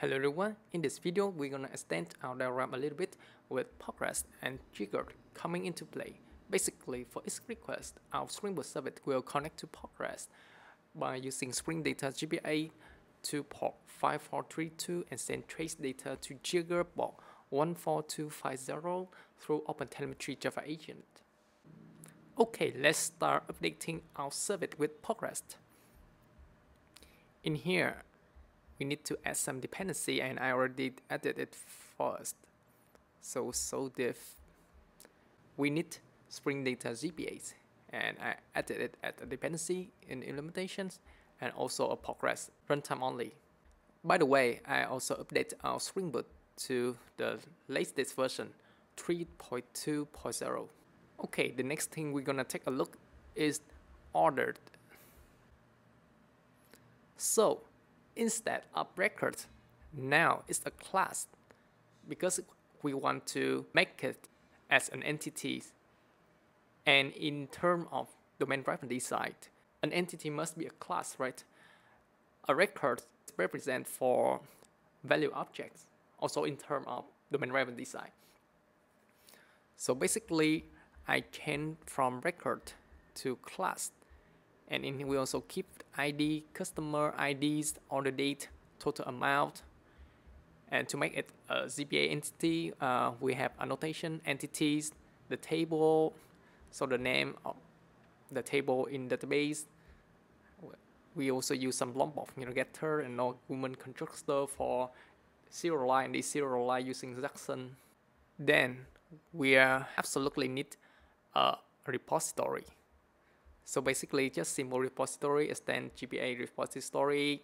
Hello everyone, in this video we're gonna extend our diagram a little bit with Postgres and Jaeger coming into play. Basically, for each request, our Spring Boot service will connect to Postgres by using Spring Data JPA to port 5432 and send trace data to Jaeger port 14250 through OpenTelemetry Java agent. Okay, let's start updating our service with Postgres. In here, we need to add some dependency, and I already added it first. So diff. We need Spring Data JPAs, and I added it as a dependency in implementations and also a Postgres runtime only. By the way, I also update our Spring Boot to the latest version 3.2.0. Okay, the next thing we're gonna take a look is ordered. So instead of records, now it's a class because we want to make it as an entity. And in terms of domain-driven design, an entity must be a class, right? A record represents for value objects, also in terms of domain-driven design. So basically, I change from record to class. And in here we also keep ID, customer IDs, order date, total amount. And to make it a JPA entity, we have annotation, entities, the table, so the name of the table in database. We also use some Lombok getter and argument constructor for serialize and deserialize using Jackson. Then we absolutely need a repository. So basically, just simple repository, extend JPA repository.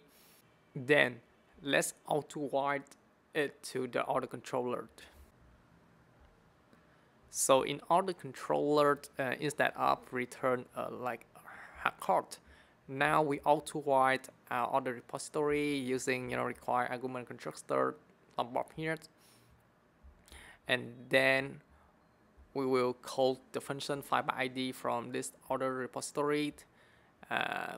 Then let's auto-write it to the order controller. So in order controller, instead of return like a record, now we auto-write our order repository using require argument constructor Lombok here, and then we will call the function find by ID from this order repository.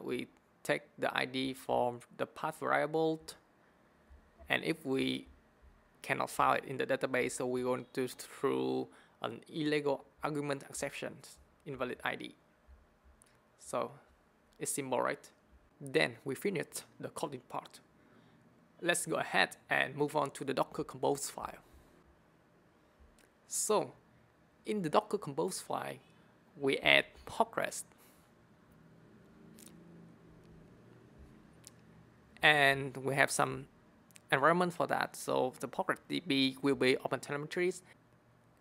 We take the ID from the path variable, and if we cannot find it in the database, so we're going to through an illegal argument exception, invalid ID. So it's simple, right? Then we finished the coding part. Let's go ahead and move on to the docker-compose file. So in the docker-compose file, we add Postgres. And we have some environment for that. So the Postgres DB will be OpenTelemetry,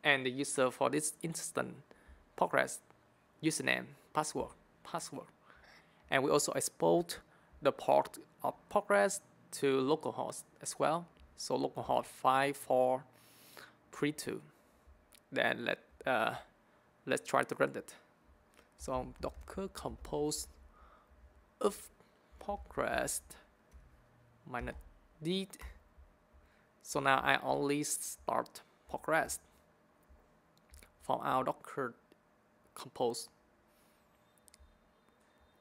and the user for this instance, Postgres, username, password. And we also export the port of Postgres to localhost as well. So localhost 5432. Then let's try to run it. So docker-compose of Postgres -d. So now I only start Postgres from our docker-compose.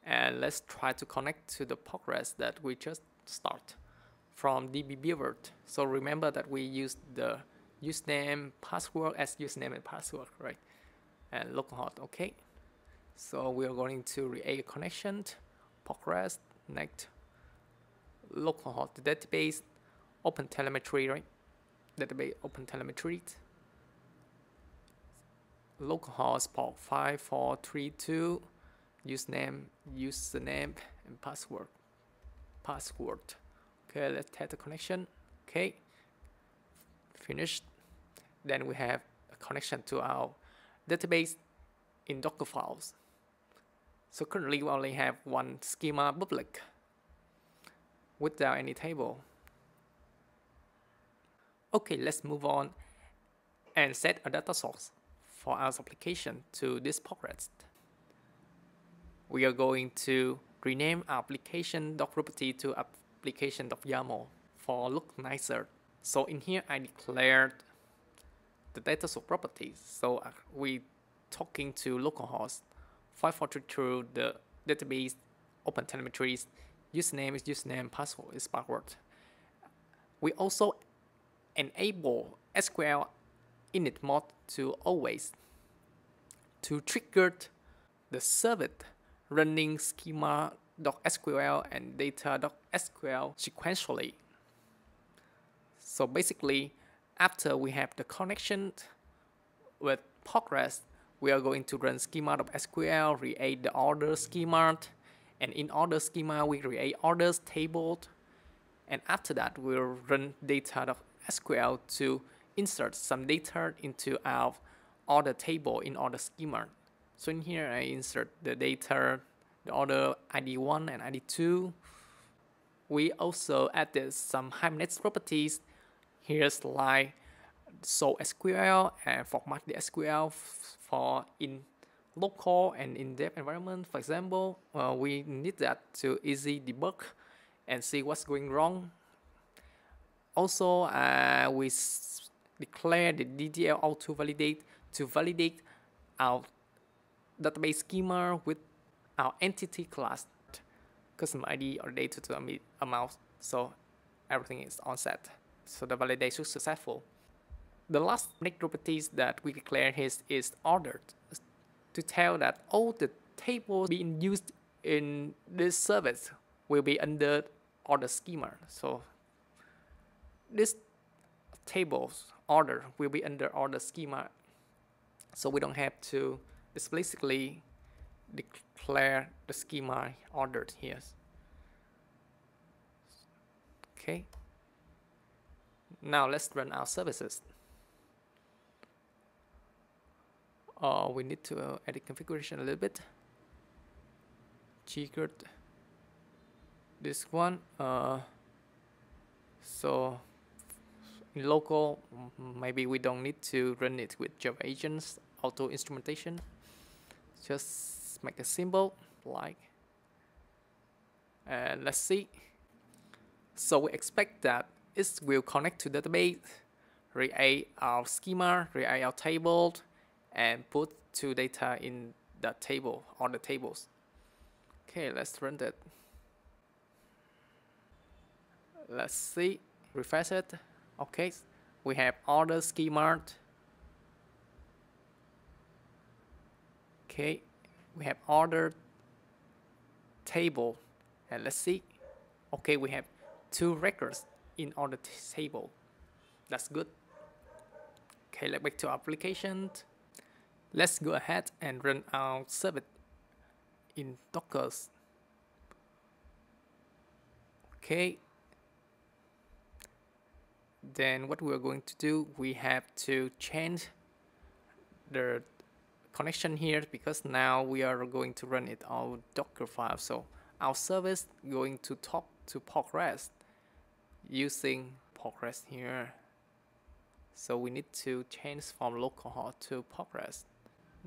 And let's try to connect to the Postgres that we just start from dbeaver. So remember that we used the username, password as username and password, right? And localhost, okay. So we are going to create a connection, Postgres, connect, localhost, the database, OpenTelemetry, right? Database, OpenTelemetry, localhost, port 5432, username, and password. Okay, let's test the connection, okay. Finished. Then we have a connection to our database in Docker files. So currently we only have one schema public without any table. Okay, let's move on and set a data source for our application to this Postgres. We are going to rename our application doc property to application.yaml for look nicer. So in here, I declared the data source properties. So we talking to localhost 5432, the database, OpenTelemetry, username is username, password is password. We also enable SQL init mode to always to trigger the service running schema.sql and data.sql sequentially. So basically, after we have the connection with Postgres, we are going to run schema.sql, create the order schema, and in order schema we create orders table, and after that we'll run data.sql to insert some data into our order table in order schema. So in here I insert the data, the order ID1 and ID2. We also added some Hibernate properties. Here's like show SQL and format the SQL for in local and in-depth environment. For example, we need that to easy debug and see what's going wrong. Also, we declare the DDL auto validate to validate our database schema with our entity class, customer ID or data to amount. So everything is on set. So the validation is successful. The last properties that we declare is ordered to tell that all the tables being used in this service will be under order schema. So this tables order will be under order schema. So we don't have to explicitly declare the schema ordered here. Okay. Now let's run our services. We need to edit configuration a little bit. Triggered this one. So in local, maybe we don't need to run it with Java agents auto instrumentation. Just make a symbol like, and let's see. So we expect that it will connect to database, create our schema, create our table, and put two data in that table or the tables. Okay, let's run that. Let's see, refresh it. Okay, we have order schema. Okay, we have order table, and let's see. Okay, we have two records in order table. That's good. Okay, let's back to our application. Let's go ahead and run our service in Docker. Okay. Then what we're going to do, we have to change the connection here because now we are going to run it on Docker file. So our service going to talk to Postgres using Postgres here. So we need to change from localhost to Postgres.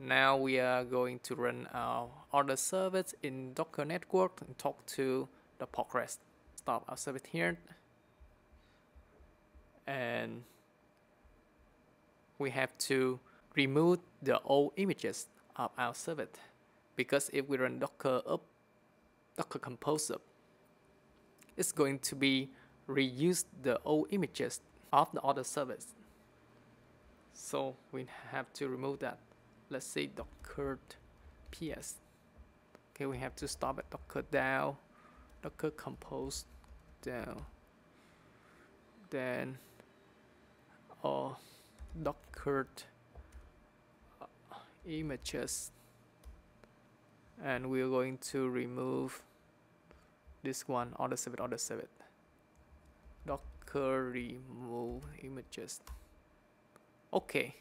Now we are going to run our other service in Docker network and talk to the Postgres. Stop our service here. And we have to remove the old images of our service because if we run Docker up, docker-compose up, it's going to be reuse the old images of the other service. So we have to remove that. Let's say docker ps. Okay, we have to stop at docker down, docker-compose down, then docker images, and we're going to remove this one, order service, docker remove images. Okay,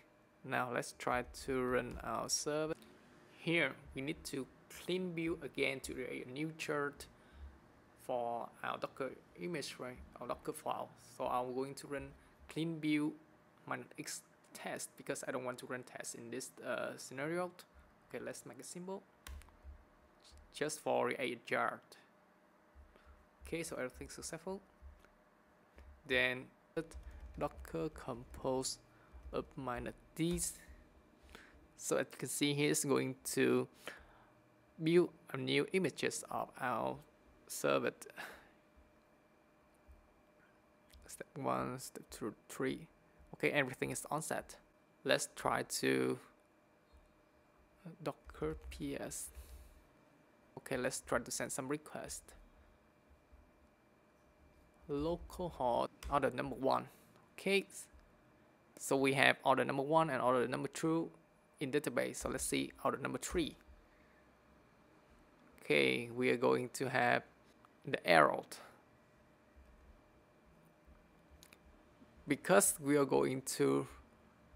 now let's try to run our service. Here we need to clean build again to create a new chart for our docker image, right, our docker file. So I'm going to run clean build -x test because I don't want to run tests in this scenario. Okay, let's make a symbol just for create a chart. Okay, so everything's successful. Then docker compose up -d. So as you can see here, it's going to build a new images of our server. step 1, step 2, 3. Okay, everything is onset. Let's try to docker ps. Okay, let's try to send some request. Localhost order number 1. Okay, so we have order number 1 and order number 2 in database. So let's see order number 3. Okay, we are going to have the error. Because we are going to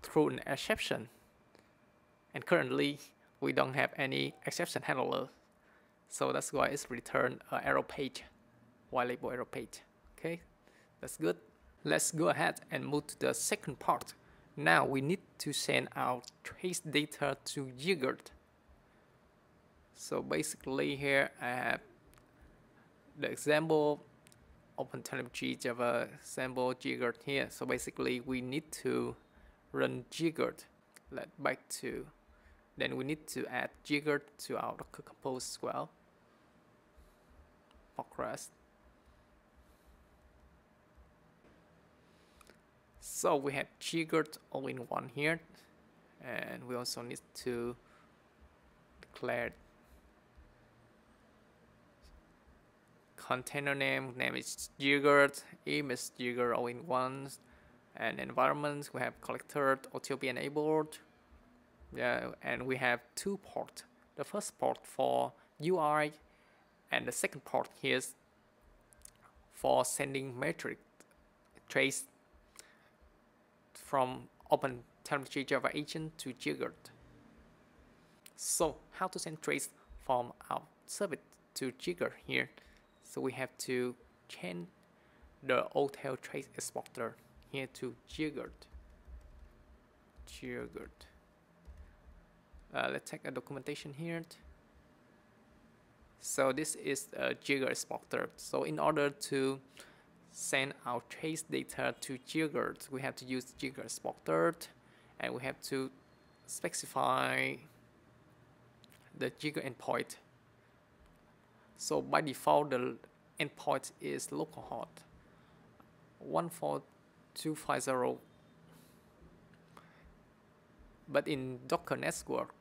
throw an exception, and currently we don't have any exception handler, so that's why it's returned an error page, white label error page. Okay, that's good. Let's go ahead and move to the second part. Now we need to send our trace data to Jaeger. So basically here I have the example OpenTelemetry Java sample Jaeger here. So basically we need to run Jaeger. Let back to, then we need to add Jaeger to our docker-compose as well. Postgres. So we have Jaeger all in one here, and we also need to declare container name, name is Jaeger, aim is Jaeger all in one, and environment we have collector, OTLB enabled. Yeah, and we have two ports. The first port for UI, and the second port here is for sending metric trace from OpenTelemetry Java agent to Jaeger. So how to send trace from our service to Jaeger here? So we have to change the OTel trace exporter here to Jaeger. Let's check the documentation here. So this is a Jaeger exporter. So in order to send our trace data to Jaeger, we have to use Jaeger exporter, and we have to specify the Jaeger endpoint. So by default, the endpoint is localhost 14250. But in Docker network,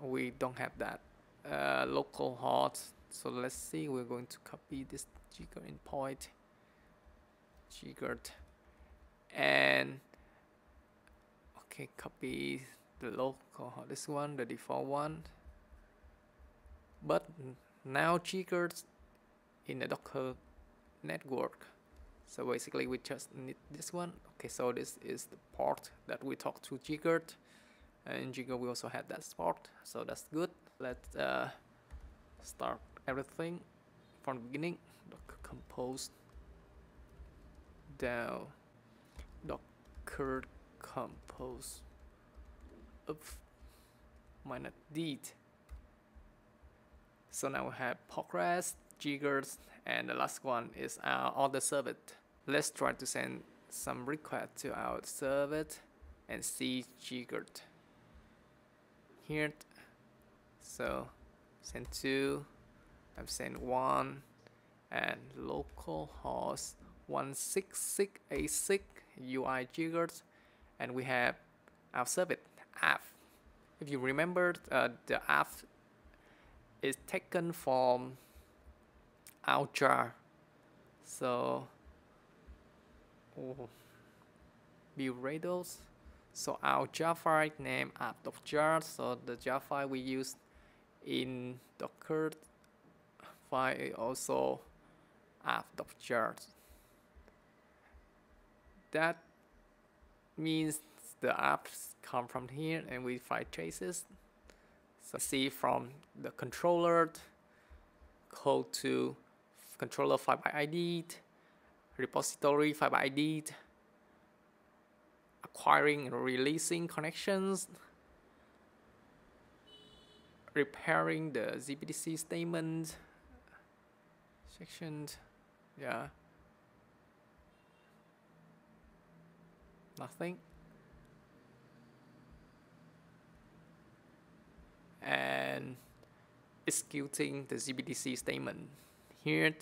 we don't have that localhost. So let's see, we're going to copy this Jaeger endpoint, Jaeger, and okay, copy the localhost, this one, the default one. But now Jaeger in the Docker network. So basically we just need this one. Okay, so this is the port that we talk to Jaeger, and Jaeger we also have that port, so that's good. Let's start everything from the beginning. Docker-compose down docker-compose -d. So now we have Postgres, Jaeger, and the last one is our other service. Let's try to send some request to our service and see Jaeger here. So send 2, I've sent 1, and localhost 16686 UI Jaeger, and we have our service app. If you remember, the app is taken from our jar, so build radars. So our jar file name app.jar, so the jar file we use in Docker file is also app.jar. That means the apps come from here, and we find traces. So see from the controller code to controller file by ID, repository file by ID, acquiring and releasing connections, repairing the JDBC statement sections. Yeah, nothing. And executing the JDBC statement here.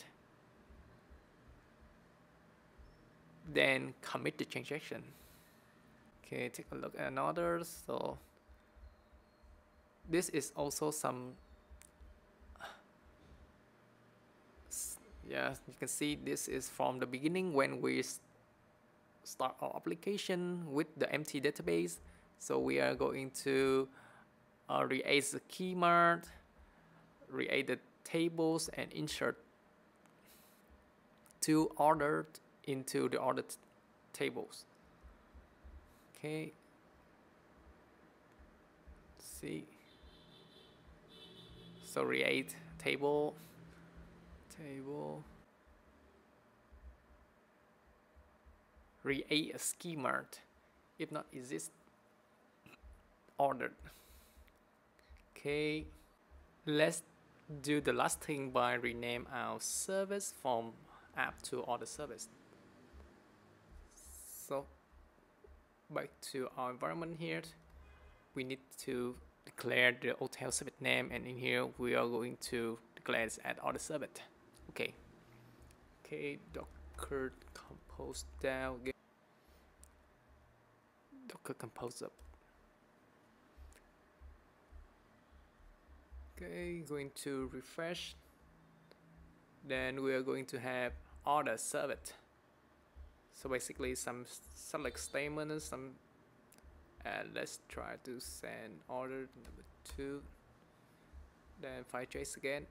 then commit the change action. Okay, take a look at another. So this is also some, yeah, you can see this is from the beginning when we start our application with the empty database. So we are going to create the keyword, create the tables, and insert two ordered into the ordered tables. Okay. See. So create table. Create a schema if not exist ordered. Okay, let's do the last thing by rename our service from app to order service. So back to our environment here, we need to declare the hotel service name, and in here we are going to declare it at order service. Okay. Okay, docker-compose down again. Docker-compose up. Okay, going to refresh. Then we are going to have order service. So basically some select statement and some, let's try to send order number 2. Then file trace again.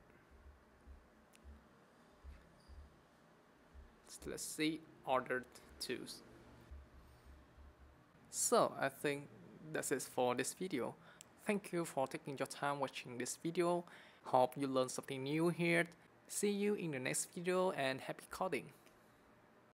Let's see ordered 2s. So I think that's it for this video. Thank you for taking your time watching this video. Hope you learned something new here. See you in the next video and happy coding.